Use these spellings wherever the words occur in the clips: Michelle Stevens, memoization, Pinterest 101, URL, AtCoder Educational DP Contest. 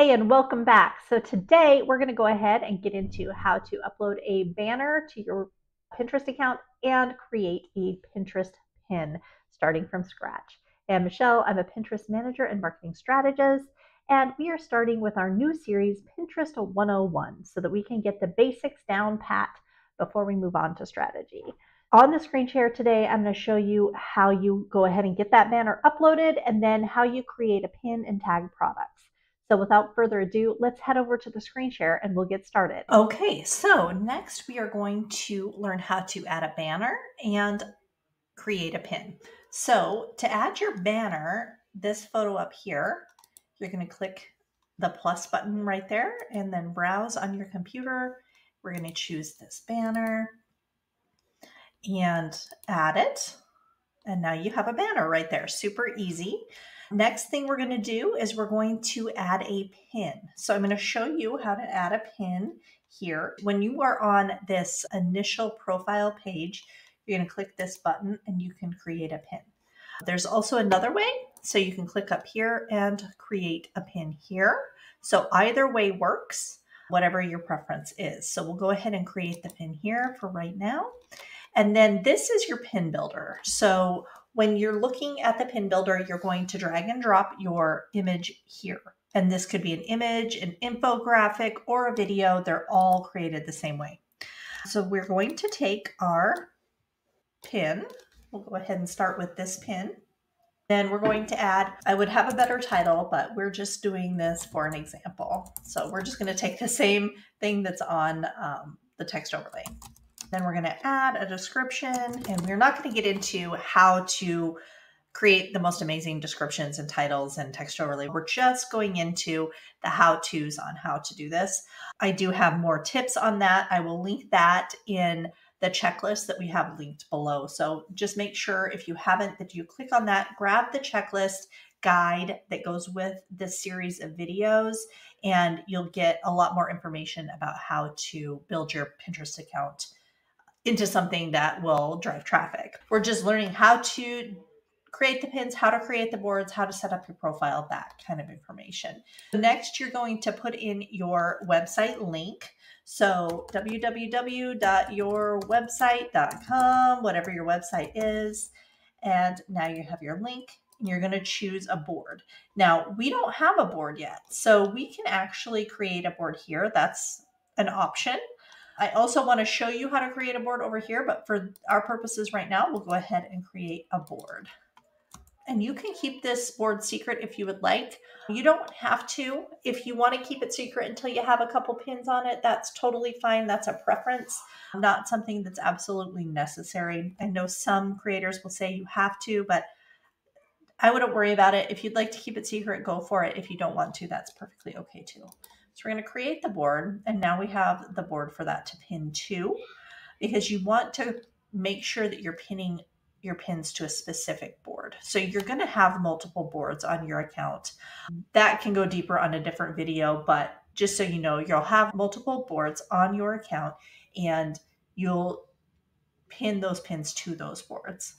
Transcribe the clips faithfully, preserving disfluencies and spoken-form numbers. Hey, and welcome back. So today we're going to go ahead and get into how to upload a banner to your Pinterest account and create a Pinterest pin starting from scratch. And Michelle, I'm a Pinterest manager and marketing strategist, and we are starting with our new series, Pinterest one oh one, so that we can get the basics down pat before we move on to strategy. On the screen share today, I'm going to show you how you go ahead and get that banner uploaded and then how you create a pin and tag products. So without further ado, let's head over to the screen share and we'll get started. Okay, so next we are going to learn how to add a banner and create a pin. So to add your banner, this photo up here, you're going to click the plus button right there and then browse on your computer. We're going to choose this banner and add it. And now you have a banner right there, super easy. Next thing we're going to do is we're going to add a pin. So I'm going to show you how to add a pin here. When you are on this initial profile page, you're going to click this button and you can create a pin. There's also another way. So you can click up here and create a pin here. So either way works, whatever your preference is. So we'll go ahead and create the pin here for right now. And then this is your pin builder. So when you're looking at the pin builder, you're going to drag and drop your image here. And this could be an image, an infographic, or a video. They're all created the same way. So we're going to take our pin. We'll go ahead and start with this pin. Then we're going to add, I would have a better title, but we're just doing this for an example. So we're just going to take the same thing that's on um, the text overlay. Then we're going to add a description, and we're not going to get into how to create the most amazing descriptions and titles and text overlay. We're just going into the how-tos on how to do this. I do have more tips on that. I will link that in the checklist that we have linked below. So just make sure if you haven't that you click on that, grab the checklist guide that goes with this series of videos, and you'll get a lot more information about how to build your Pinterest account into something that will drive traffic. We're just learning how to create the pins, how to create the boards, how to set up your profile, that kind of information. Next, you're going to put in your website link. So w w w dot your website dot com, whatever your website is. And now you have your link and you're going to choose a board. Now, we don't have a board yet, so we can actually create a board here. That's an option. I also want to show you how to create a board over here, but for our purposes right now, we'll go ahead and create a board. And you can keep this board secret if you would like. You don't have to. If you want to keep it secret until you have a couple pins on it, that's totally fine. That's a preference, not something that's absolutely necessary. I know some creators will say you have to, but I wouldn't worry about it. If you'd like to keep it secret, go for it. If you don't want to, that's perfectly okay too. So we're going to create the board, and now we have the board for that to pin to, because you want to make sure that you're pinning your pins to a specific board. So you're going to have multiple boards on your account. That can go deeper on a different video, but just so you know, you'll have multiple boards on your account and you'll pin those pins to those boards.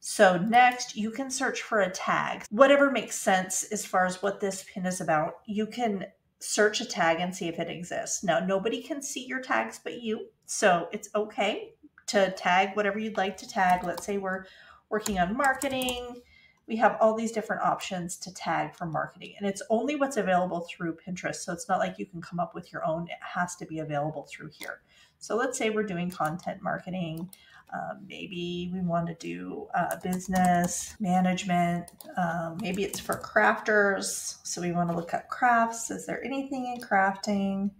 So next, you can search for a tag. Whatever makes sense as far as what this pin is about, you can search a tag and see if it exists. Now, nobody can see your tags but you, so it's okay to tag whatever you'd like to tag. Let's say we're working on marketing. We have all these different options to tag for marketing, and it's only what's available through Pinterest, so it's not like you can come up with your own. It has to be available through here. So let's say we're doing content marketing. Uh, maybe we want to do uh, business management. Um, maybe it's for crafters. So we want to look at crafts. Is there anything in crafting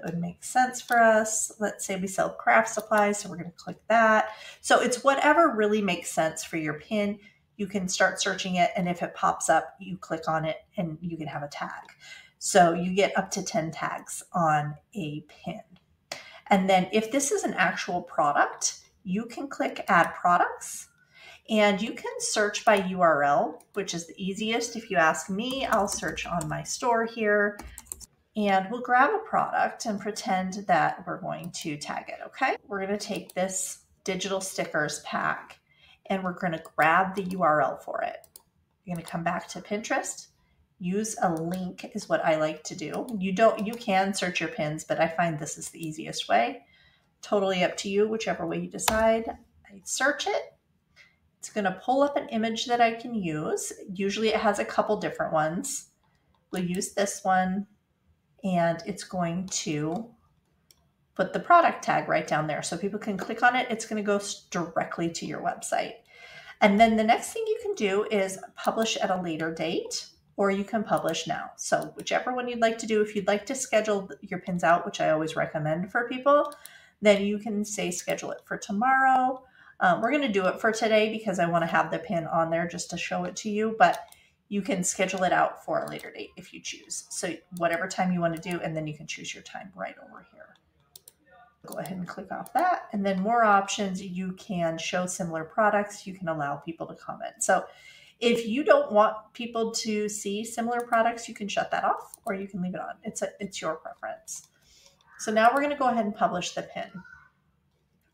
that would make sense for us? Let's say we sell craft supplies. So we're going to click that. So it's whatever really makes sense for your pin. You can start searching it. And if it pops up, you click on it and you can have a tag. So you get up to ten tags on a pin. And then if this is an actual product, you can click add products, and you can search by U R L, which is the easiest. If you ask me, I'll search on my store here, and we'll grab a product and pretend that we're going to tag it. Okay. We're going to take this digital stickers pack and we're going to grab the U R L for it. You're going to come back to Pinterest Use a link is what I like to do. You don't, you can search your pins, but I find this is the easiest way. Totally up to you, whichever way you decide. I search it. It's going to pull up an image that I can use. Usually it has a couple different ones. We'll use this one, and it's going to put the product tag right down there so people can click on it. It's going to go directly to your website. And then the next thing you can do is publish at a later date, or you can publish now. So whichever one you'd like to do. If you'd like to schedule your pins out, which I always recommend for people, then you can say schedule it for tomorrow. Um, we're going to do it for today because I want to have the pin on there just to show it to you, but you can schedule it out for a later date if you choose. So whatever time you want to do, and then you can choose your time right over here. Go ahead and click off that. And then more options, you can show similar products. You can allow people to comment. So if you don't want people to see similar products, you can shut that off or you can leave it on. It's a, it's your preference. So now we're going to go ahead and publish the pin.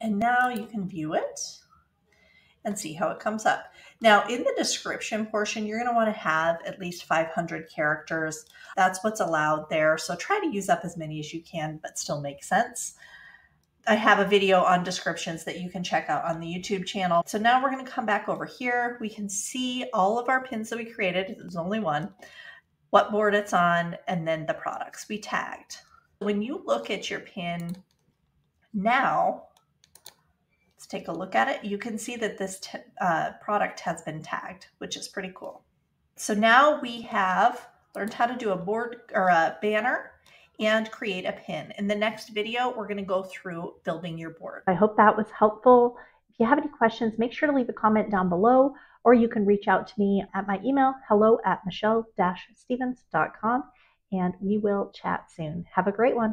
And now you can view it and see how it comes up. Now in the description portion, you're going to want to have at least five hundred characters. That's what's allowed there. So try to use up as many as you can, but still make sense. I have a video on descriptions that you can check out on the YouTube channel. So now we're going to come back over here. We can see all of our pins that we created. There's only one, what board it's on, and then the products we tagged. When you look at your pin now, let's take a look at it. You can see that this uh, product has been tagged, which is pretty cool. So now we have learned how to do a board or a banner and create a pin. In the next video, we're going to go through building your board. I hope that was helpful. If you have any questions, make sure to leave a comment down below, or you can reach out to me at my email, hello at michelle dash stevens dot com, and we will chat soon. Have a great one.